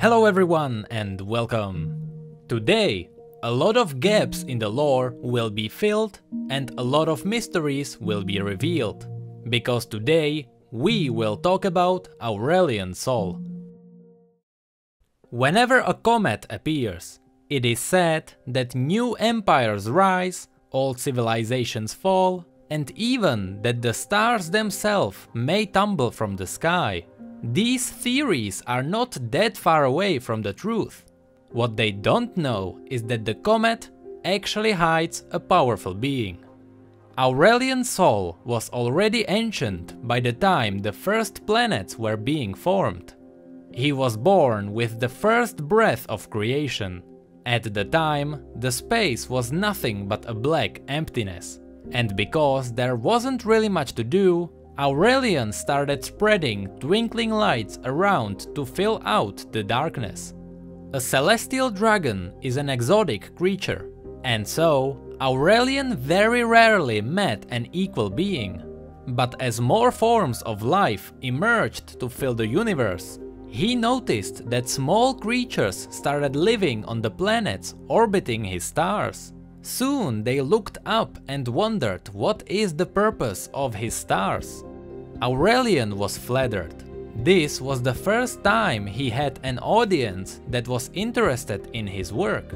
Hello everyone and welcome! Today, a lot of gaps in the lore will be filled and a lot of mysteries will be revealed, because today we will talk about Aurelion Sol. Whenever a comet appears, it is said that new empires rise, old civilizations fall, and even that the stars themselves may tumble from the sky. These theories are not that far away from the truth. What they don't know is that the comet actually hides a powerful being. Aurelion Sol was already ancient by the time the first planets were being formed. He was born with the first breath of creation. At the time, the space was nothing but a black emptiness. And because there wasn't really much to do, Aurelion started spreading twinkling lights around to fill out the darkness. A celestial dragon is an exotic creature, and so Aurelion very rarely met an equal being. But as more forms of life emerged to fill the universe, he noticed that small creatures started living on the planets orbiting his stars. Soon they looked up and wondered what is the purpose of his stars. Aurelion was flattered. This was the first time he had an audience that was interested in his work.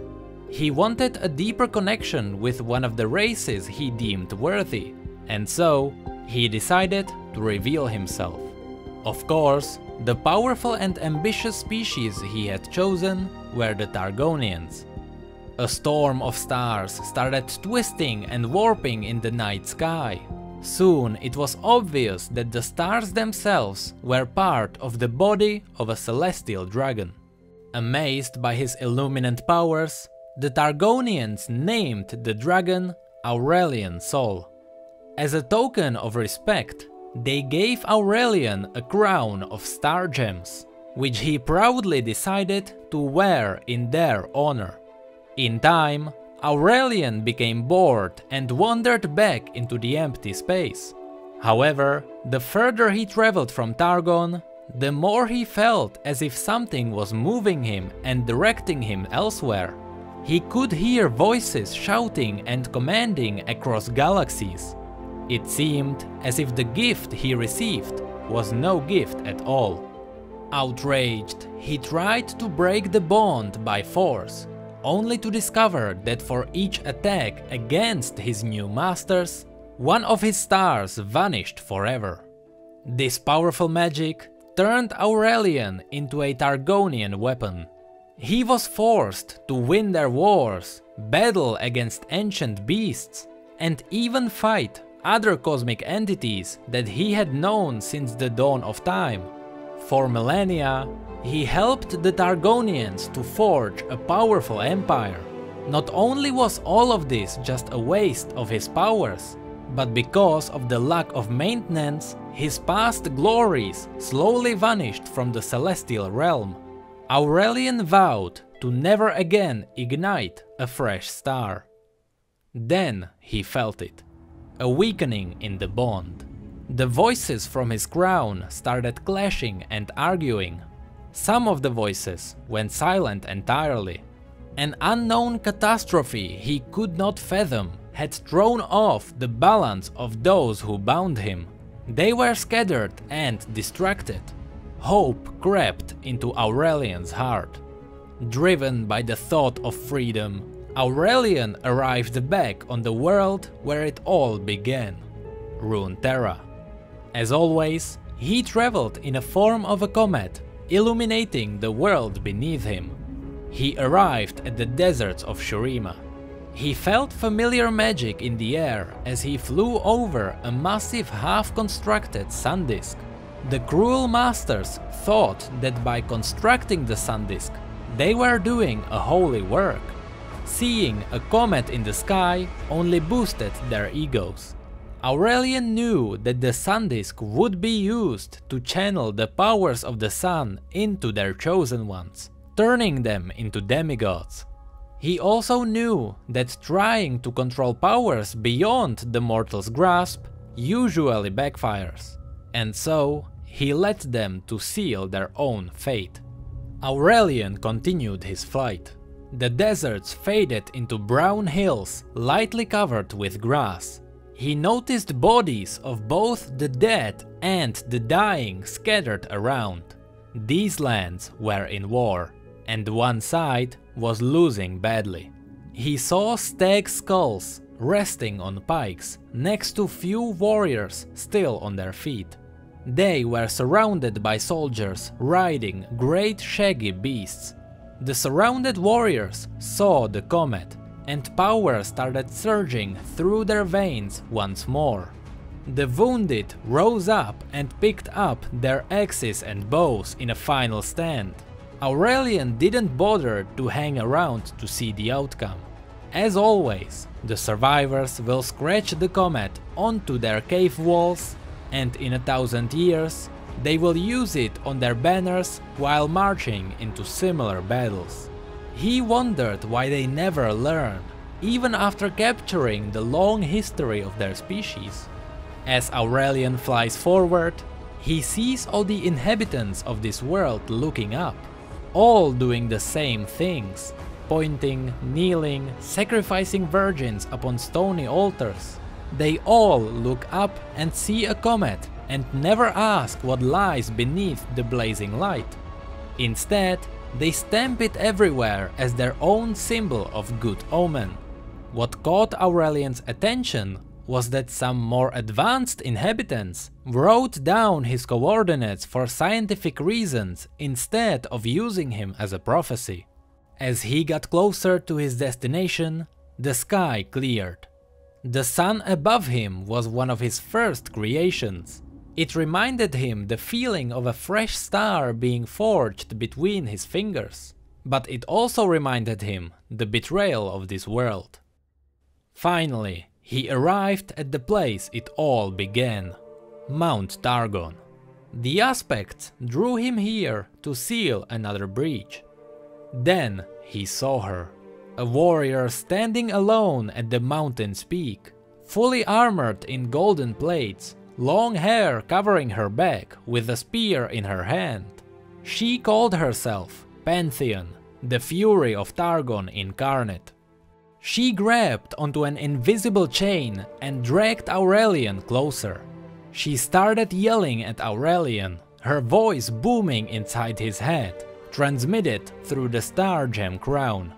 He wanted a deeper connection with one of the races he deemed worthy, and so he decided to reveal himself. Of course, the powerful and ambitious species he had chosen were the Targonians. A storm of stars started twisting and warping in the night sky. Soon it was obvious that the stars themselves were part of the body of a celestial dragon. Amazed by his illuminant powers, the Targonians named the dragon Aurelion Sol. As a token of respect, they gave Aurelion a crown of star gems, which he proudly decided to wear in their honor. In time, Aurelion became bored and wandered back into the empty space. However, the further he traveled from Targon, the more he felt as if something was moving him and directing him elsewhere. He could hear voices shouting and commanding across galaxies. It seemed as if the gift he received was no gift at all. Outraged, he tried to break the bond by force, only to discover that for each attack against his new masters, one of his stars vanished forever. This powerful magic turned Aurelion into a Targonian weapon. He was forced to win their wars, battle against ancient beasts, and even fight other cosmic entities that he had known since the dawn of time. For millennia, he helped the Targonians to forge a powerful empire. Not only was all of this just a waste of his powers, but because of the lack of maintenance, his past glories slowly vanished from the celestial realm. Aurelion vowed to never again ignite a fresh star. Then he felt it, a weakening in the bond. The voices from his crown started clashing and arguing. Some of the voices went silent entirely. An unknown catastrophe he could not fathom had thrown off the balance of those who bound him. They were scattered and distracted. Hope crept into Aurelion's heart. Driven by the thought of freedom, Aurelion arrived back on the world where it all began, Runeterra. As always, he traveled in the form of a comet, illuminating the world beneath him. He arrived at the deserts of Shurima. He felt familiar magic in the air as he flew over a massive half-constructed sun disk. The cruel masters thought that by constructing the sun disk, they were doing a holy work. Seeing a comet in the sky only boosted their egos. Aurelion knew that the sun disk would be used to channel the powers of the sun into their chosen ones, turning them into demigods. He also knew that trying to control powers beyond the mortal's grasp usually backfires, and so he let them to seal their own fate. Aurelion continued his flight. The deserts faded into brown hills, lightly covered with grass. He noticed bodies of both the dead and the dying scattered around. These lands were in war, and one side was losing badly. He saw stag skulls resting on pikes next to few warriors still on their feet. They were surrounded by soldiers riding great shaggy beasts. The surrounded warriors saw the comet, and power started surging through their veins once more. The wounded rose up and picked up their axes and bows in a final stand. Aurelion didn't bother to hang around to see the outcome. As always, the survivors will scratch the comet onto their cave walls, and in 1,000 years, they will use it on their banners while marching into similar battles. He wondered why they never learn, even after capturing the long history of their species. As Aurelion flies forward, he sees all the inhabitants of this world looking up, all doing the same things, pointing, kneeling, sacrificing virgins upon stony altars. They all look up and see a comet and never ask what lies beneath the blazing light. Instead, they stamp it everywhere as their own symbol of good omen. What caught Aurelion's attention was that some more advanced inhabitants wrote down his coordinates for scientific reasons instead of using him as a prophecy. As he got closer to his destination, the sky cleared. The sun above him was one of his first creations. It reminded him the feeling of a fresh star being forged between his fingers, but it also reminded him the betrayal of this world. Finally, he arrived at the place it all began, Mount Targon. The aspects drew him here to seal another breach. Then he saw her, a warrior standing alone at the mountain's peak, fully armored in golden plates, long hair covering her back with a spear in her hand. She called herself Pantheon, the Fury of Targon incarnate. She grabbed onto an invisible chain and dragged Aurelion closer. She started yelling at Aurelion, her voice booming inside his head, transmitted through the star gem crown.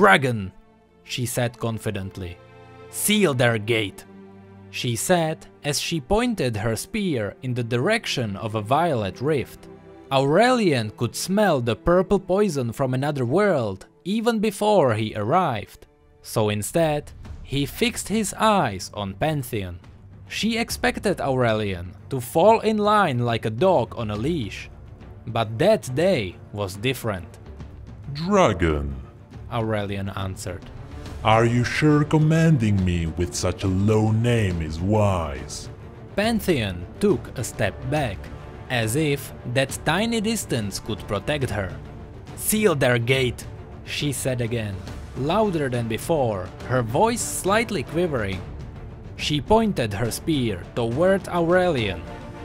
"Dragon," she said confidently, "seal their gate," she said as she pointed her spear in the direction of a violet rift. Aurelion could smell the purple poison from another world even before he arrived. So instead, he fixed his eyes on Pantheon. She expected Aurelion to fall in line like a dog on a leash. But that day was different. "Dragon," Aurelion answered, "are you sure commanding me with such a low name is wise?" Pantheon took a step back, as if that tiny distance could protect her. "Seal their gate," she said again, louder than before, her voice slightly quivering. She pointed her spear toward Aurelion,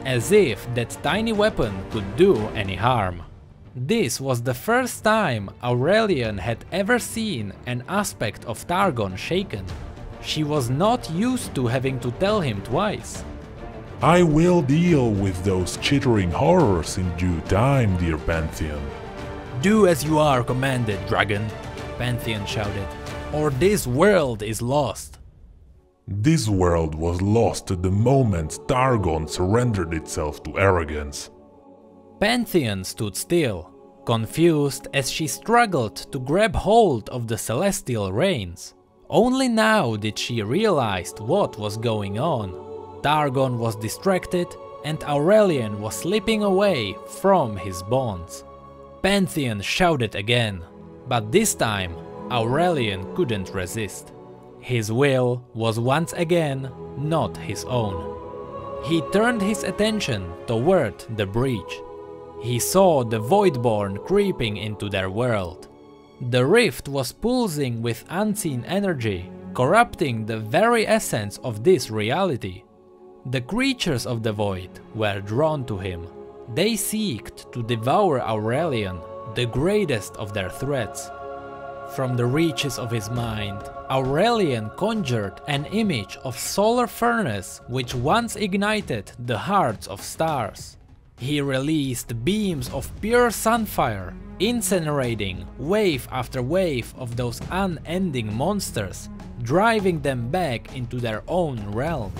as if that tiny weapon could do any harm. This was the first time Aurelion had ever seen an aspect of Targon shaken. She was not used to having to tell him twice. "I will deal with those chittering horrors in due time, dear Pantheon." "Do as you are commanded, dragon," Pantheon shouted, "or this world is lost." This world was lost at the moment Targon surrendered itself to arrogance. Pantheon stood still, confused as she struggled to grab hold of the celestial reins. Only now did she realize what was going on. Targon was distracted, and Aurelion was slipping away from his bonds. Pantheon shouted again. But this time, Aurelion couldn't resist. His will was once again not his own. He turned his attention toward the breach. He saw the Voidborn creeping into their world. The rift was pulsing with unseen energy, corrupting the very essence of this reality. The creatures of the void were drawn to him. They seeked to devour Aurelion, the greatest of their threats. From the reaches of his mind, Aurelion conjured an image of solar furnace which once ignited the hearts of stars. He released beams of pure sunfire, incinerating wave after wave of those unending monsters, driving them back into their own realm.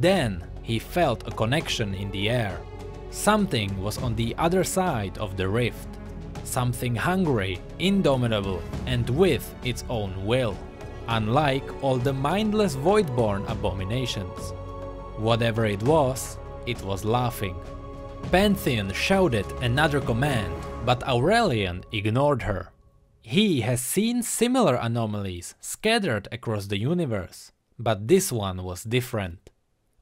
Then he felt a connection in the air. Something was on the other side of the rift. Something hungry, indomitable, and with its own will, unlike all the mindless Voidborn abominations. Whatever it was laughing. Pantheon shouted another command, but Aurelion ignored her. He has seen similar anomalies scattered across the universe, but this one was different.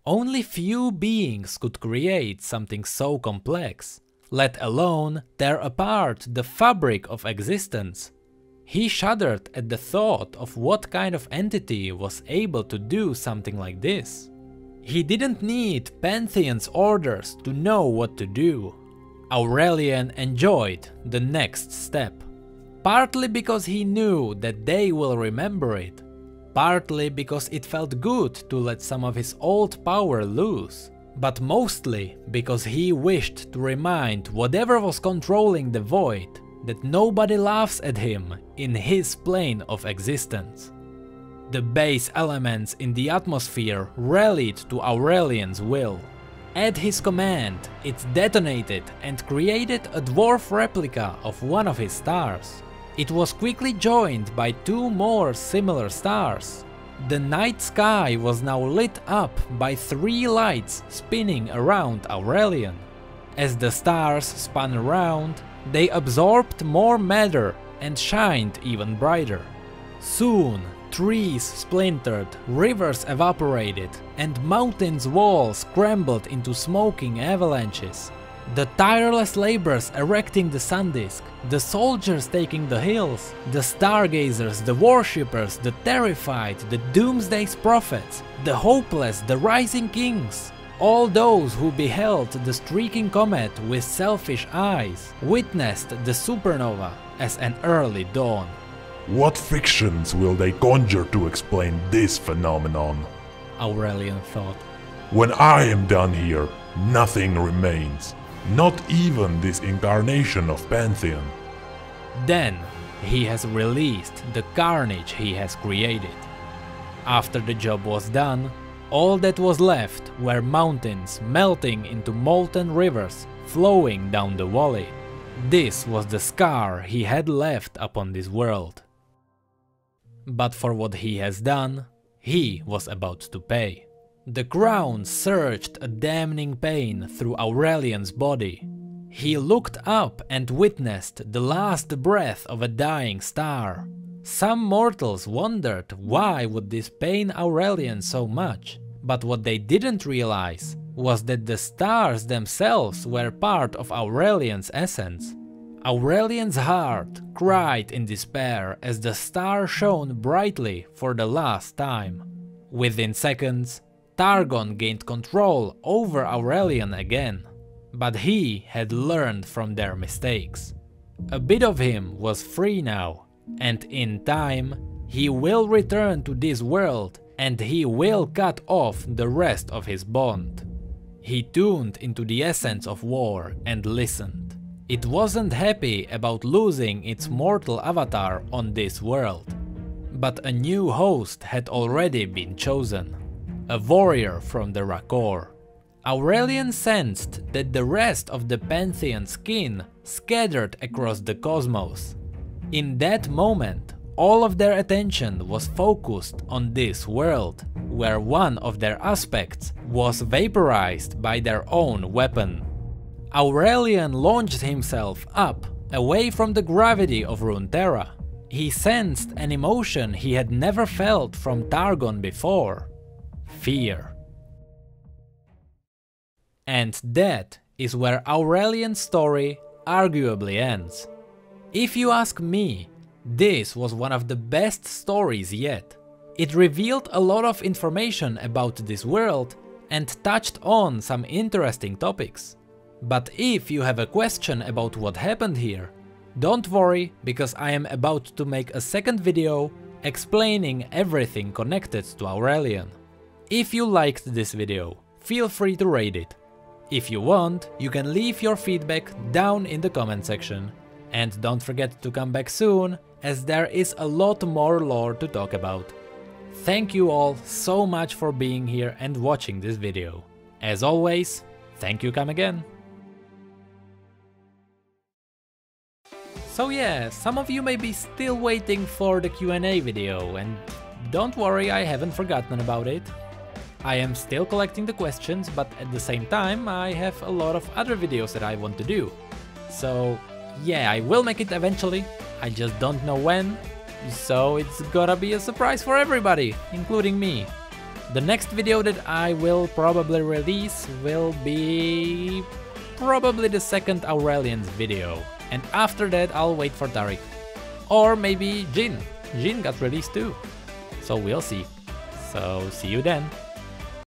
Only few beings could create something so complex, let alone tear apart the fabric of existence. He shuddered at the thought of what kind of entity was able to do something like this. He didn't need Pantheon's orders to know what to do. Aurelion enjoyed the next step, partly because he knew that they will remember it, partly because it felt good to let some of his old power loose, but mostly because he wished to remind whatever was controlling the void that nobody laughs at him in his plane of existence. The base elements in the atmosphere rallied to Aurelion's will. At his command, it detonated and created a dwarf replica of one of his stars. It was quickly joined by two more similar stars. The night sky was now lit up by three lights spinning around Aurelion. As the stars spun around, they absorbed more matter and shined even brighter. Soon, trees splintered, rivers evaporated, and mountains' walls crumbled into smoking avalanches. The tireless laborers erecting the sun disk, the soldiers taking the hills, the stargazers, the worshippers, the terrified, the doomsday's prophets, the hopeless, the rising kings. All those who beheld the streaking comet with selfish eyes witnessed the supernova as an early dawn. What fictions will they conjure to explain this phenomenon? Aurelion thought. When I am done here, nothing remains. Not even this incarnation of Pantheon. Then he has released the carnage he has created. After the job was done, all that was left were mountains melting into molten rivers flowing down the valley. This was the scar he had left upon this world. But for what he has done, he was about to pay. The crown surged a damning pain through Aurelion's body. He looked up and witnessed the last breath of a dying star. Some mortals wondered why would this pain Aurelion so much, but what they didn't realize was that the stars themselves were part of Aurelion's essence. Aurelion's heart cried in despair as the star shone brightly for the last time. Within seconds, Targon gained control over Aurelion again, but he had learned from their mistakes. A bit of him was free now, and in time, he will return to this world and he will cut off the rest of his bond. He tuned into the essence of war and listened. It wasn't happy about losing its mortal avatar on this world, but a new host had already been chosen. A warrior from the Rakkor. Aurelion sensed that the rest of the Pantheon's kin scattered across the cosmos. In that moment, all of their attention was focused on this world, where one of their aspects was vaporized by their own weapon. Aurelion launched himself up, away from the gravity of Runeterra. He sensed an emotion he had never felt from Targon before. Fear. And that is where Aurelion's story arguably ends. If you ask me, this was one of the best stories yet. It revealed a lot of information about this world and touched on some interesting topics. But if you have a question about what happened here, Don't worry, because I am about to make a second video explaining everything connected to Aurelion. If you liked this video, feel free to rate it. If you want, you can leave your feedback down in the comment section. And don't forget to come back soon, as there is a lot more lore to talk about. Thank you all so much for being here and watching this video. As always, thank you, come again. So yeah, some of you may be still waiting for the Q&A video, and don't worry, I haven't forgotten about it. I am still collecting the questions, but at the same time I have a lot of other videos that I want to do. So yeah, I will make it eventually, I just don't know when, so it's gonna be a surprise for everybody, including me. The next video that I will probably release will be probably the second Aurelion's video, and after that I'll wait for Derek. Or maybe Jin. Jin got released too. So we'll see. So see you then.